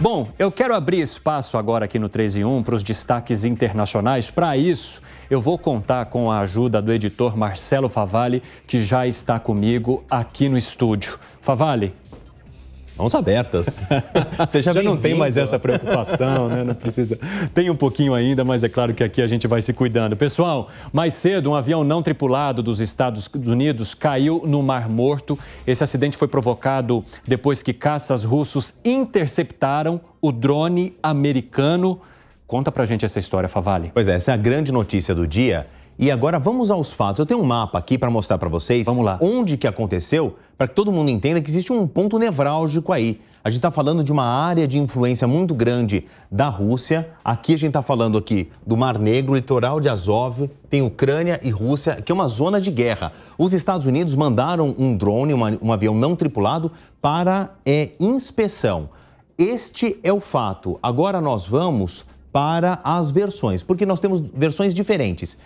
Bom, eu quero abrir espaço agora aqui no 3 em 1 para os destaques internacionais. Para isso, eu vou contar com a ajuda do editor Marcelo Favalli, que já está comigo aqui no estúdio. Favalli. Mãos abertas. Você já não tem mais essa preocupação, né? Não precisa. Tem um pouquinho ainda, mas é claro que aqui a gente vai se cuidando. Pessoal, mais cedo, um avião não tripulado dos Estados Unidos caiu no Mar Morto. Esse acidente foi provocado depois que caças russos interceptaram o drone americano. Conta pra gente essa história, Favalli. Pois é, essa é a grande notícia do dia. E agora vamos aos fatos. Eu tenho um mapa aqui para mostrar para vocês onde que aconteceu, para que todo mundo entenda que existe um ponto nevrálgico aí. A gente está falando de uma área de influência muito grande da Rússia. Aqui a gente está falando aqui do Mar Negro, litoral de Azov, tem Ucrânia e Rússia, que é uma zona de guerra. Os Estados Unidos mandaram um drone, um avião não tripulado, para inspeção. Este é o fato. Agora nós vamos para as versões, porque nós temos versões diferentes.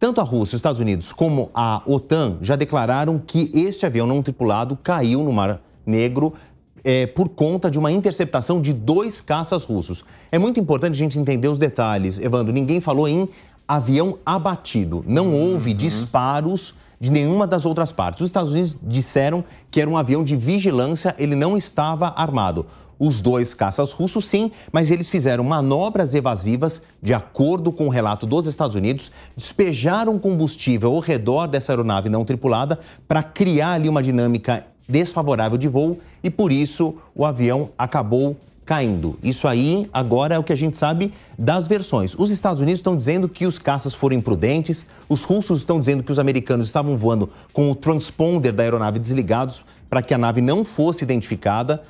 Tanto a Rússia, os Estados Unidos como a OTAN já declararam que este avião não tripulado caiu no Mar Negro por conta de uma interceptação de 2 caças russos. É muito importante a gente entender os detalhes, Evandro. Ninguém falou em avião abatido. Não houve disparos de nenhuma das outras partes. Os Estados Unidos disseram que era um avião de vigilância, ele não estava armado. Os 2 caças russos, sim, mas eles fizeram manobras evasivas, de acordo com o relato dos Estados Unidos, despejaram combustível ao redor dessa aeronave não tripulada para criar ali uma dinâmica desfavorável de voo e, por isso, o avião acabou caindo. Isso aí, agora, é o que a gente sabe das versões. Os Estados Unidos estão dizendo que os caças foram imprudentes, os russos estão dizendo que os americanos estavam voando com o transponder da aeronave desligados para que a nave não fosse identificada.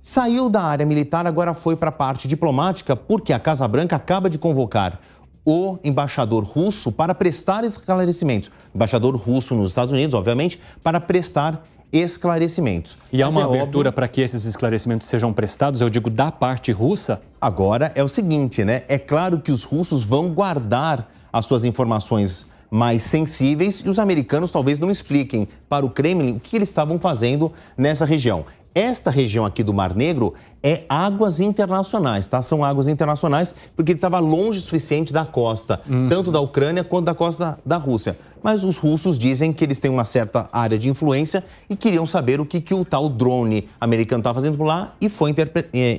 Saiu da área militar, agora foi para a parte diplomática, porque a Casa Branca acaba de convocar o embaixador russo para prestar esclarecimentos. Embaixador russo nos Estados Unidos, obviamente, para prestar esclarecimentos. E há uma abertura para que esses esclarecimentos sejam prestados, eu digo, da parte russa? Agora é o seguinte, né? É claro que os russos vão guardar as suas informações mais sensíveis e os americanos talvez não expliquem para o Kremlin o que eles estavam fazendo nessa região. Esta região aqui do Mar Negro é águas internacionais, tá? São águas internacionais porque ele estava longe o suficiente da costa, tanto da Ucrânia quanto da costa da Rússia. Mas os russos dizem que eles têm uma certa área de influência e queriam saber o que o tal drone americano estava fazendo por lá e foi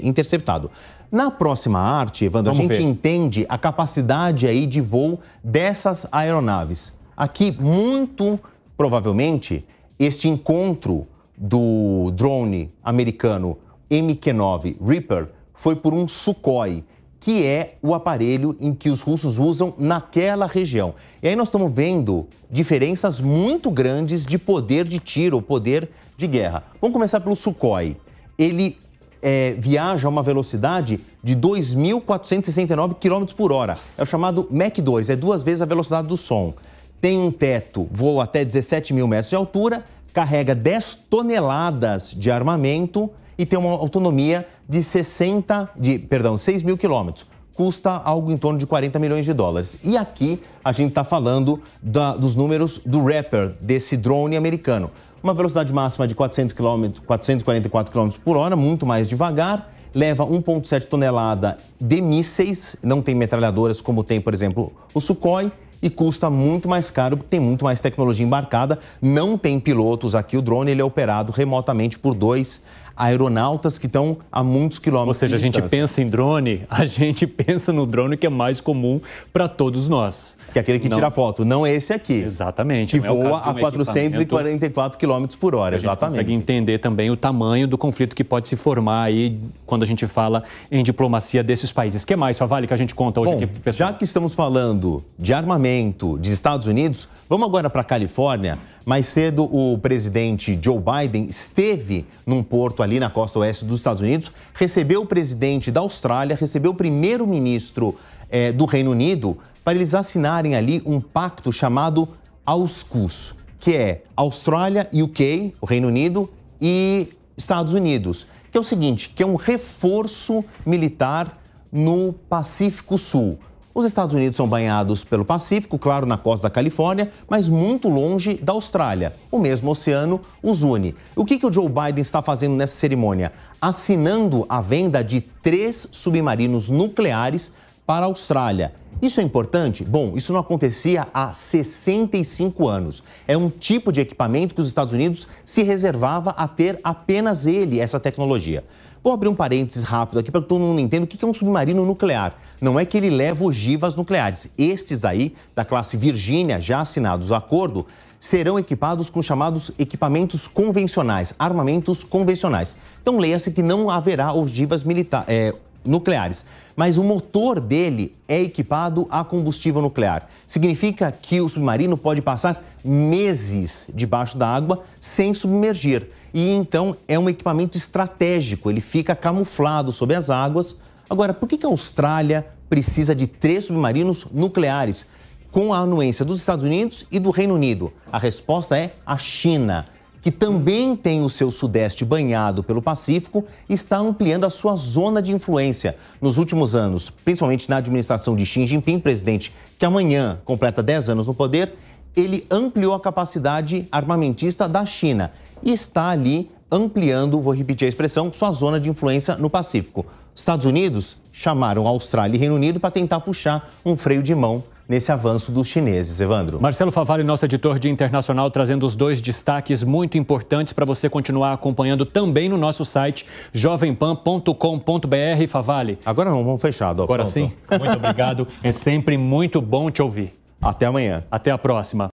interceptado. Na próxima arte, Evandro, a gente entende a capacidade aí de voo dessas aeronaves. Aqui, muito provavelmente, este encontro do drone americano MQ-9 Reaper foi por um Sukhoi, que é o aparelho em que os russos usam naquela região. E aí nós estamos vendo diferenças muito grandes de poder de tiro, poder de guerra. Vamos começar pelo Sukhoi. Ele viaja a uma velocidade de 2.469 km por hora. É o chamado Mach 2, é 2 vezes a velocidade do som. Tem um teto, voa até 17 mil metros de altura, carrega 10 toneladas de armamento e tem uma autonomia de 6 mil quilômetros. Custa algo em torno de 40 milhões de dólares. E aqui a gente está falando dos números do Reaper, desse drone americano. Uma velocidade máxima de 444 km por hora, muito mais devagar. Leva 1,7 tonelada de mísseis, não tem metralhadoras como tem, por exemplo, o Sukhoi. E custa muito mais caro, porque tem muito mais tecnologia embarcada, não tem pilotos aqui. O drone ele é operado remotamente por 2 aeronautas que estão a muitos quilômetros de distância. Ou seja, a gente pensa em drone, a gente pensa no drone que é mais comum para todos nós. Que é aquele que tira foto, não é esse aqui. Exatamente. Que voa a 444 km por hora, exatamente. Consegue entender também o tamanho do conflito que pode se formar aí quando a gente fala em diplomacia desses países. O que mais, Favalli, que a gente conta hoje aqui para o pessoal? Já que estamos falando de armamento dos Estados Unidos, vamos agora para a Califórnia. Mais cedo, o presidente Joe Biden esteve num porto ali na costa oeste dos Estados Unidos, recebeu o presidente da Austrália, recebeu o primeiro-ministro do Reino Unido, para eles assinarem ali um pacto chamado AUKUS, que é Austrália, UK, o Reino Unido, e Estados Unidos, que é o seguinte, que é um reforço militar no Pacífico Sul. Ou Os Estados Unidos são banhados pelo Pacífico, claro, na costa da Califórnia, mas muito longe da Austrália. O mesmo oceano os une. O que o Joe Biden está fazendo nessa cerimônia? Assinando a venda de 3 submarinos nucleares para a Austrália. Isso é importante? Bom, isso não acontecia há 65 anos. É um tipo de equipamento que os Estados Unidos se reservava a ter apenas ele, essa tecnologia. Vou abrir um parênteses rápido aqui para que todo mundo entenda o que é um submarino nuclear. Não é que ele leva ogivas nucleares. Estes aí, da classe Virgínia, já assinados o acordo, serão equipados com chamados equipamentos convencionais, armamentos convencionais. Então, leia-se que não haverá ogivas militares, nucleares, mas o motor dele é equipado a combustível nuclear. Significa que o submarino pode passar meses debaixo da água sem submergir. E então é um equipamento estratégico, ele fica camuflado sob as águas. Agora, por que a Austrália precisa de 3 submarinos nucleares com a anuência dos Estados Unidos e do Reino Unido? A resposta é a China, que também tem o seu sudeste banhado pelo Pacífico, está ampliando a sua zona de influência. Nos últimos anos, principalmente na administração de Xi Jinping, presidente que amanhã completa 10 anos no poder, ele ampliou a capacidade armamentista da China e está ali ampliando, vou repetir a expressão, sua zona de influência no Pacífico. Os Estados Unidos chamaram a Austrália e Reino Unido para tentar puxar um freio de mão nesse avanço dos chineses, Evandro. Marcelo Favalli, nosso editor de internacional, trazendo os 2 destaques muito importantes para você continuar acompanhando também no nosso site jovempan.com.br. Favalli. Agora não, vamos fechado. Agora pronto. Sim, muito obrigado. É sempre muito bom te ouvir. Até amanhã. Até a próxima.